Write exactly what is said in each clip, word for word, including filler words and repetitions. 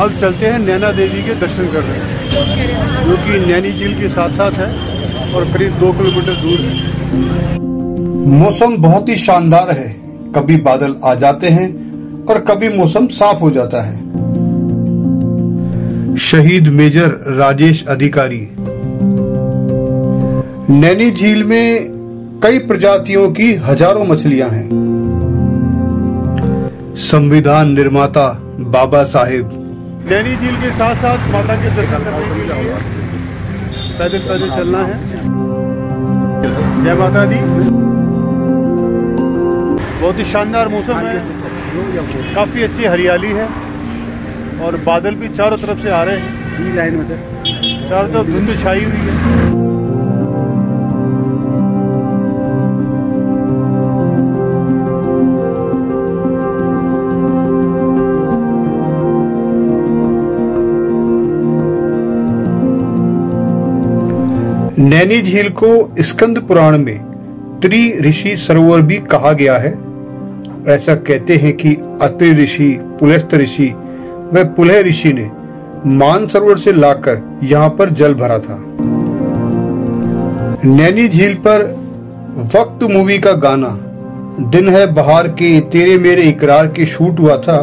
अब चलते हैं नैना देवी के दर्शन करने, जो कि नैनी झील के साथ साथ है और करीब दो किलोमीटर दूर है। मौसम बहुत ही शानदार है, कभी बादल आ जाते हैं और कभी मौसम साफ हो जाता है। शहीद मेजर राजेश अधिकारी। नैनी झील में कई प्रजातियों की हजारों मछलियां हैं। संविधान निर्माता बाबा साहेब। नैनी झील के साथ साथ माता के दर्शन करने के लिए पैदल पैदल चलना है। जय माता दी। बहुत ही शानदार मौसम है, काफ़ी अच्छी हरियाली है और बादल भी चारों तरफ से आ रहे हैं। लाइन में चारों तरफ धुंध छाई हुई है। नैनी झील को स्कंद पुराण में त्रि ऋषि सरोवर भी कहा गया है। ऐसा कहते हैं कि अत्रि ऋषि, पुलस्त्य ऋषि व पुलह ऋषि ने मान सरोवर से लाकर यहाँ पर जल भरा था। नैनी झील पर वक्त मूवी का गाना दिन है बहार के तेरे मेरे इकरार के शूट हुआ था।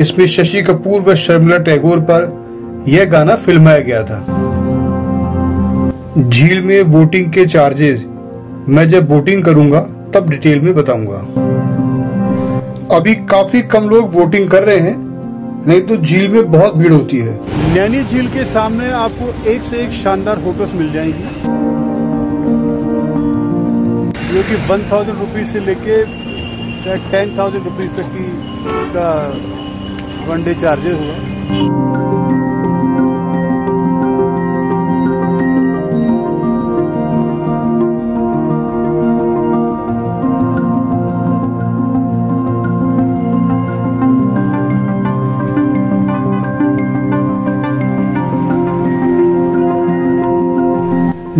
इसमें शशि कपूर व शर्मिला टैगोर पर यह गाना फिल्माया गया था। झील में बोटिंग के चार्जेस मैं जब बोटिंग करूंगा तब डिटेल में बताऊंगा। अभी काफी कम लोग बोटिंग कर रहे हैं, नहीं तो झील में बहुत भीड़ होती है। नैनी झील के सामने आपको एक से एक शानदार होटल्स मिल जाएंगी, जो कि वन थाउजेंड रुपीज से लेके टेन थाउजेंड रुपीज तक की इसका वन डे चार्जेस हुआ।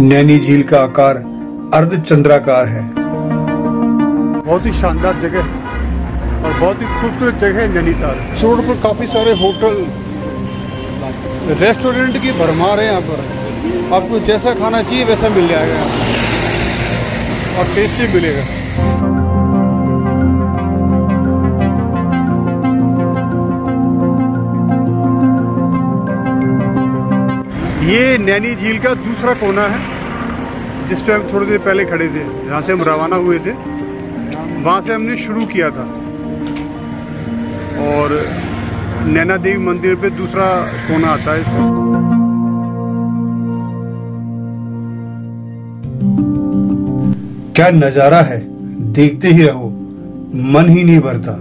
नैनी झील का आकार अर्धचंद्राकार है। बहुत ही शानदार जगह है और बहुत ही खूबसूरत जगह है नैनीताल। रोड पर काफी सारे होटल, रेस्टोरेंट की भरमार है यहाँ पर। आपको जैसा खाना चाहिए वैसा मिल जाएगा और टेस्टी मिलेगा। ये नैनी झील का दूसरा कोना है, जिस पे हम थोड़ी देर पहले खड़े थे, जहाँ से हम रवाना हुए थे, वहाँ से हमने शुरू किया था। और नैना देवी मंदिर पे दूसरा कोना आता है इसका। क्या नज़ारा है, देखते ही रहो, मन ही नहीं भरता।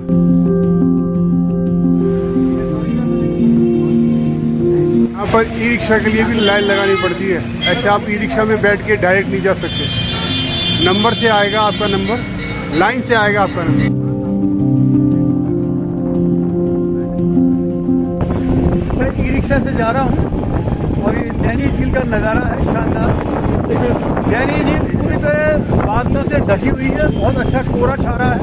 पर ई रिक्शा के लिए भी लाइन लगानी पड़ती है। ऐसे आप ई रिक्शा में बैठ के डायरेक्ट नहीं जा सकते। नंबर से आएगा आपका नंबर, लाइन से आएगा आपका नंबर। मैं ई रिक्शा से जा रहा हूँ और ये नैनी झील का नज़ारा है शानदार। नैनी झील पूरी तरह बादलों से ढकी हुई है, बहुत अच्छा कोहरा छा रहा है।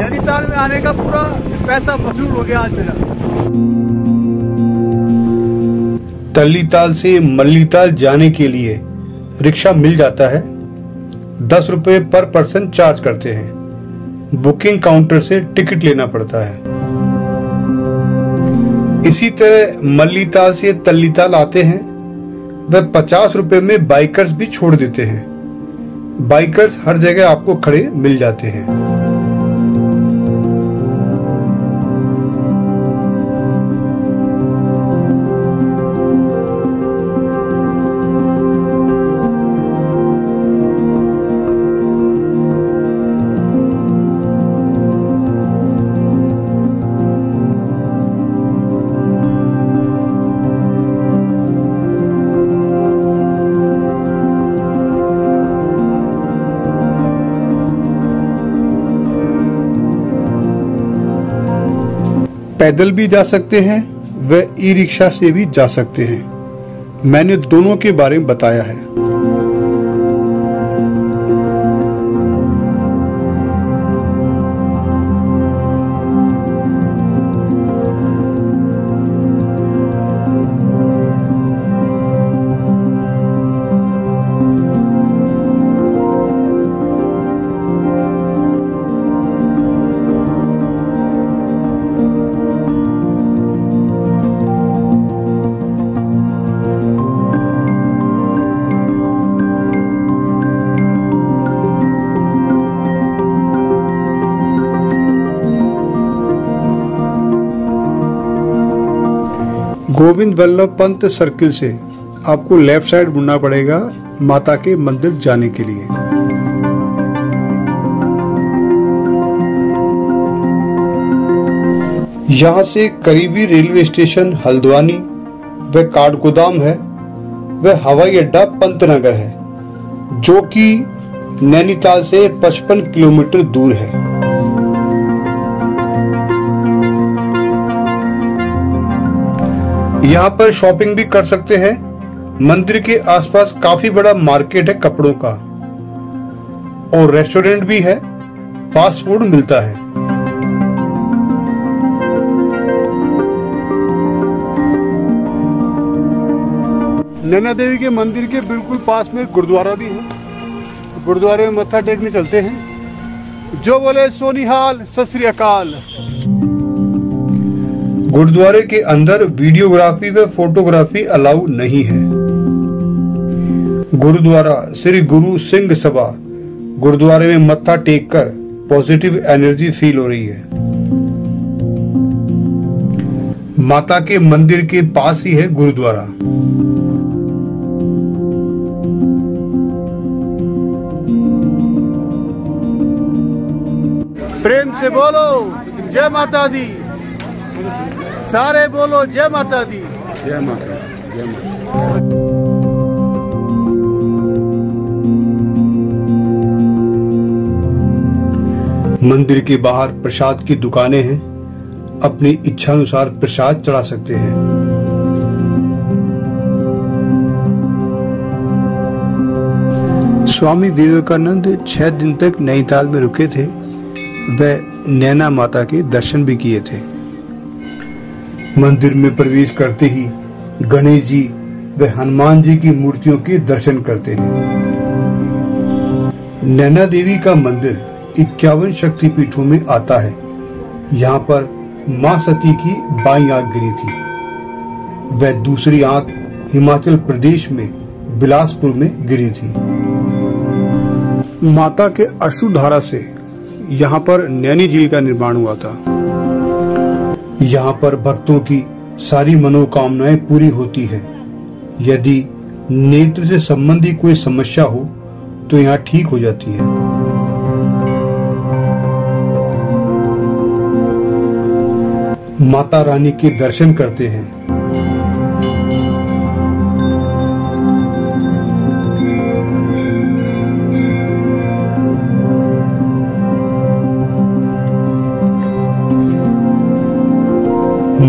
नैनीताल में आने का पूरा पैसा वसूल हो गया आज मेरा। तल्लीताल से मल्लीताल जाने के लिए रिक्शा मिल जाता है, दस रुपये पर पर्सन चार्ज करते हैं। बुकिंग काउंटर से टिकट लेना पड़ता है। इसी तरह मल्लीताल से तल्लीताल आते हैं, वह पचास रुपये में बाइकर्स भी छोड़ देते हैं। बाइकर्स हर जगह आपको खड़े मिल जाते हैं। पैदल भी जा सकते हैं व ई रिक्शा से भी जा सकते हैं। मैंने दोनों के बारे में बताया है। गोविंद वल्लभ पंत सर्किल से आपको लेफ्ट साइड मुड़ना पड़ेगा माता के मंदिर जाने के लिए। यहाँ से करीबी रेलवे स्टेशन हल्द्वानी व काठगोदाम है वह हवाई अड्डा पंतनगर है जो कि नैनीताल से पचपन किलोमीटर दूर है। यहाँ पर शॉपिंग भी कर सकते हैं। मंदिर के आसपास काफी बड़ा मार्केट है कपड़ों का और रेस्टोरेंट भी है, फास्ट फूड मिलता है। नैना देवी के मंदिर के बिल्कुल पास में गुरुद्वारा भी है। गुरुद्वारे में मत्था टेकने चलते हैं। जो बोले सोनीहाल, सत श्री अकाल। गुरुद्वारे के अंदर वीडियोग्राफी व फोटोग्राफी अलाउ नहीं है। गुरुद्वारा श्री गुरु सिंह सभा गुरुद्वारे में मत्था टेक कर पॉजिटिव एनर्जी फील हो रही है। माता के मंदिर के पास ही है गुरुद्वारा। प्रेम से बोलो जय माता दी, सारे बोलो जय माता दी। जय माता, जय माता। मंदिर के बाहर प्रसाद की दुकानें हैं, अपनी इच्छा अनुसार प्रसाद चढ़ा सकते हैं। स्वामी विवेकानंद छह दिन तक नैनीताल में रुके थे व नैना माता के दर्शन भी किए थे। मंदिर में प्रवेश करते ही गणेश जी व हनुमान जी की मूर्तियों के दर्शन करते हैं। नैना देवी का मंदिर इक्यावन शक्तिपीठों में आता है। यहाँ पर मां सती की बाईं आंख गिरी थी। वह दूसरी आंख हिमाचल प्रदेश में बिलासपुर में गिरी थी। माता के अश्रुधारा से यहाँ पर नैनी झील का निर्माण हुआ था। यहाँ पर भक्तों की सारी मनोकामनाएं पूरी होती है। यदि नेत्र से संबंधी कोई समस्या हो तो यहाँ ठीक हो जाती है। माता रानी के दर्शन करते हैं।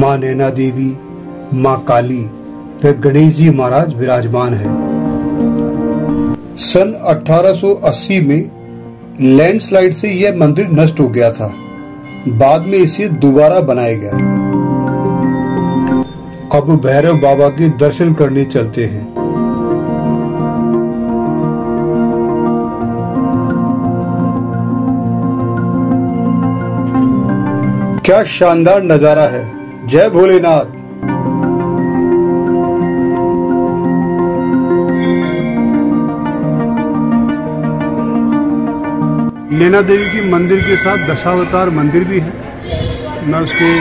माँ नैना देवी, माँ काली व गणेश जी महाराज विराजमान हैं। सन अठारह सौ अस्सी में लैंडस्लाइड से यह मंदिर नष्ट हो गया था। बाद में इसे दोबारा बनाया गया। अब भैरव बाबा के दर्शन करने चलते हैं। क्या शानदार नजारा है, जय भोलेनाथ। नैना देवी के मंदिर के साथ दशावतार मंदिर भी है। मैं उसके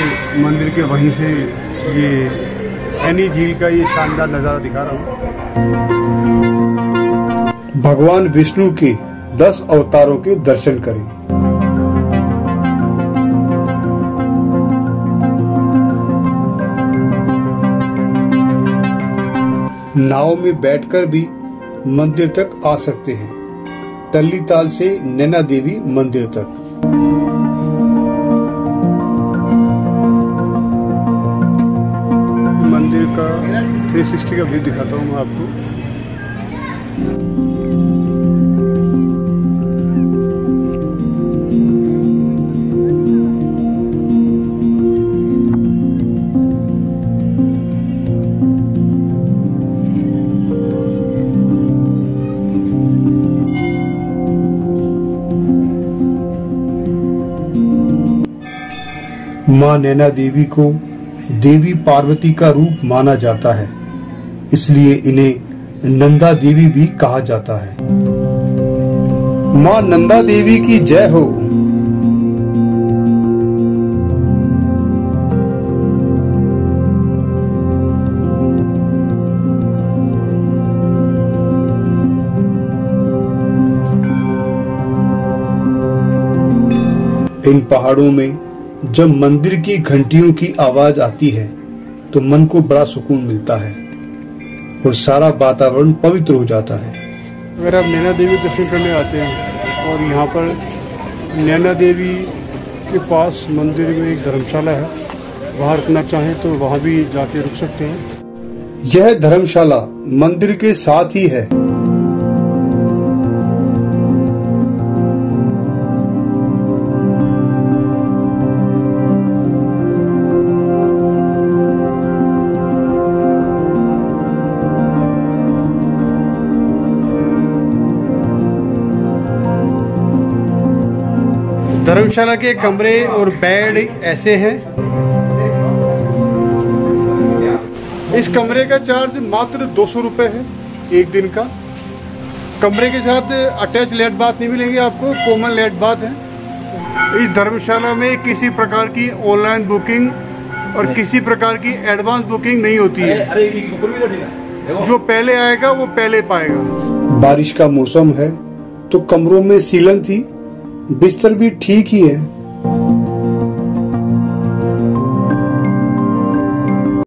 मंदिर के वहीं से ये नैनी झील का ये शानदार नज़ारा दिखा रहा हूँ। भगवान विष्णु के दस अवतारों के दर्शन करें। नाव में बैठकर भी मंदिर तक आ सकते हैं। तल्लीताल से नैना देवी मंदिर तक। मंदिर का तीन सौ साठ का व्यू दिखाता हूँ मैं माँ नैना देवी को देवी पार्वती का रूप माना जाता है, इसलिए इन्हें नंदा देवी भी कहा जाता है। माँ नंदा देवी की जय हो। इन पहाड़ों में जब मंदिर की घंटियों की आवाज आती है तो मन को बड़ा सुकून मिलता है और सारा वातावरण पवित्र हो जाता है। अगर आप नैना देवी दर्शन करने आते हैं और यहाँ पर नैना देवी के पास मंदिर में एक धर्मशाला है, वहाँ रुकना चाहें तो वहाँ भी जाके रुक सकते हैं। यह धर्मशाला मंदिर के साथ ही है। धर्मशाला के कमरे और बेड ऐसे हैं। इस कमरे का चार्ज मात्र दो सौ रुपये है एक दिन का। कमरे के साथ अटैच लेट बाथ नहीं मिलेगी आपको, कॉमन लेट बाथ है। इस धर्मशाला में किसी प्रकार की ऑनलाइन बुकिंग और किसी प्रकार की एडवांस बुकिंग नहीं होती है। जो पहले आएगा वो पहले पाएगा। बारिश का मौसम है तो कमरों में सीलन थी, बिस्तर भी ठीक ही है।